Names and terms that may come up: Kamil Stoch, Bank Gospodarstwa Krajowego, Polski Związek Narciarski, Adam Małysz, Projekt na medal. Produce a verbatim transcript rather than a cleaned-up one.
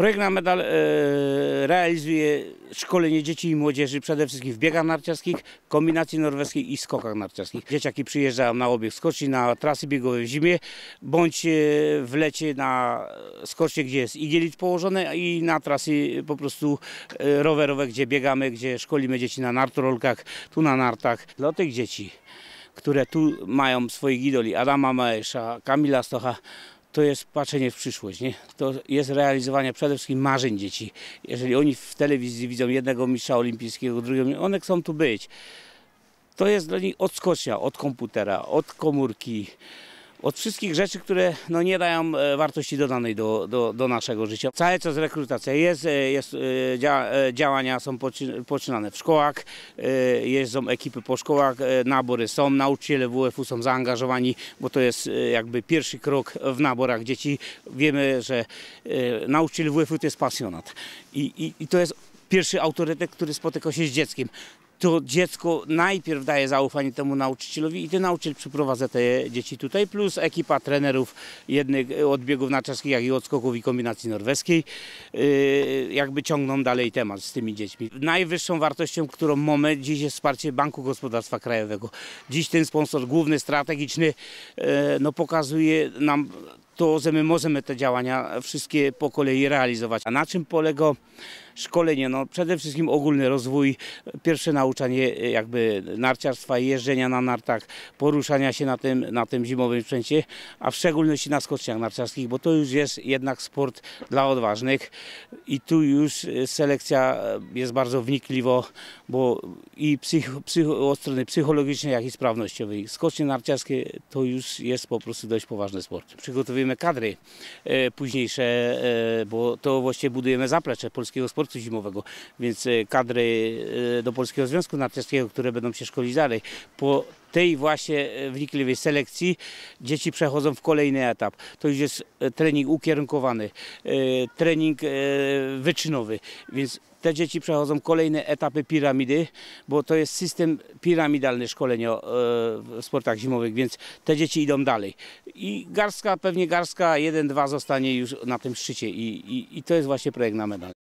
Projekt na medal e, realizuje szkolenie dzieci i młodzieży przede wszystkim w biegach narciarskich, kombinacji norweskiej i skokach narciarskich. Dzieciaki przyjeżdżają na obieg skoczni, na trasy biegowe w zimie, bądź w lecie na skocznie, gdzie jest igielit położone, i na trasy po prostu e, rowerowe, gdzie biegamy, gdzie szkolimy dzieci na nartorolkach, tu na nartach. Dla tych dzieci, które tu mają swoich idoli, Adama Małysza, Kamila Stocha, to jest patrzenie w przyszłość, nie? To jest realizowanie przede wszystkim marzeń dzieci. Jeżeli oni w telewizji widzą jednego mistrza olimpijskiego, drugiego, one chcą tu być. To jest dla nich odskocznia od komputera, od komórki, od wszystkich rzeczy, które no, nie dają wartości dodanej do, do, do naszego życia. Cały czas rekrutacja jest, jest dzia, działania są poczynane w szkołach, jeżdżą ekipy po szkołach, nabory są, nauczyciele W F U są zaangażowani, bo to jest jakby pierwszy krok w naborach dzieci. Wiemy, że nauczyciel W F U to jest pasjonat i, i, i to jest pierwszy autorytet, który spotyka się z dzieckiem. To dziecko najpierw daje zaufanie temu nauczycielowi i ten nauczyciel przyprowadza te dzieci tutaj, plus ekipa trenerów jednych od biegów narciarskich, jak i od skoków i kombinacji norweskiej, jakby ciągną dalej temat z tymi dziećmi. Najwyższą wartością, którą mamy dziś, jest wsparcie Banku Gospodarstwa Krajowego. Dziś ten sponsor główny, strategiczny, no, pokazuje nam to, że my możemy te działania wszystkie po kolei realizować. A na czym polega szkolenie? No, przede wszystkim ogólny rozwój, pierwsze nauczanie jakby narciarstwa, jeżdżenia na nartach, poruszania się na tym, na tym zimowym sprzęcie, a w szczególności na skoczniach narciarskich, bo to już jest jednak sport dla odważnych i tu już selekcja jest bardzo wnikliwa, bo i psych, psych, od strony psychologicznej, jak i sprawnościowej. Skocznie narciarskie to już jest po prostu dość poważny sport. Przygotowujemy kadry e, późniejsze, e, bo to właśnie budujemy zaplecze polskiego sportu zimowego, więc kadry e, do Polskiego Związku Narciarskiego, które będą się szkolić dalej. Po tej właśnie wnikliwej selekcji dzieci przechodzą w kolejny etap. To już jest trening ukierunkowany, e, trening e, wyczynowy, więc te dzieci przechodzą kolejne etapy piramidy, bo to jest system piramidalny szkolenia w sportach zimowych, więc te dzieci idą dalej. I garstka, pewnie garstka jeden dwa zostanie już na tym szczycie i, i, i to jest właśnie projekt na medal.